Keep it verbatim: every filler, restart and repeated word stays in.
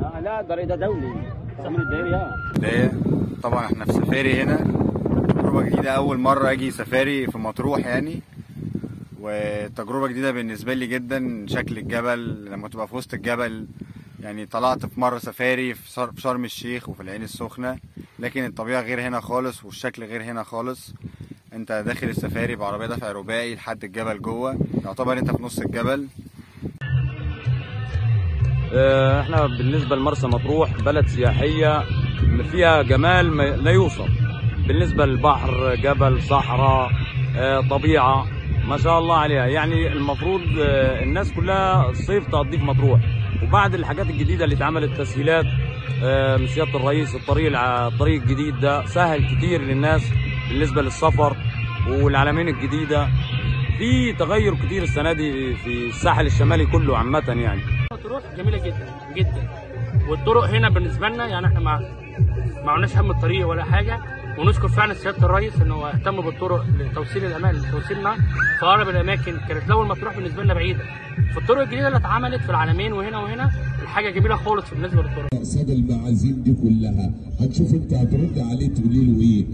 لا جريده دولي تحمل الدائري. اه ده طبعا احنا في سفاري هنا، تجربه جديده، اول مره اجي سفاري في مطروح يعني، وتجربه جديده بالنسبه لي جدا. شكل الجبل لما تبقى في وسط الجبل يعني، طلعت في مره سفاري في شرم الشيخ وفي العين السخنه، لكن الطبيعه غير هنا خالص والشكل غير هنا خالص. انت داخل السفاري بعربيه دفع رباعي لحد الجبل جوه، يعتبر انت في نص الجبل. احنا بالنسبه لمرسى مطروح بلد سياحيه فيها جمال لا يوصف، بالنسبه للبحر، جبل، صحراء، طبيعه ما شاء الله عليها. يعني المفروض الناس كلها الصيف تقضيه في مطروح. وبعد الحاجات الجديده اللي اتعملت، تسهيلات من سياده الرئيس، الطريق الطريق الجديد ده سهل كتير للناس بالنسبه للسفر، والعلمين الجديده، في تغير كتير السنه دي في الساحل الشمالي كله عامه يعني. مطروح جميله جدا جدا، والطرق هنا بالنسبه لنا يعني احنا ما ما عندناش هم الطريق ولا حاجه، ونشكر فعلا سياده الرئيس ان هو اهتم بالطرق لتوصيل الامان لتوصيلنا في اقرب الاماكن. كانت الاول مطروح بالنسبه لنا بعيده، فالطرق الجديده اللي اتعملت في العلمين وهنا وهنا الحاجه جميله خالص بالنسبه للطرق. الساده المعازيم دي كلها هتشوف انت هترد عليه تقولي له ايه؟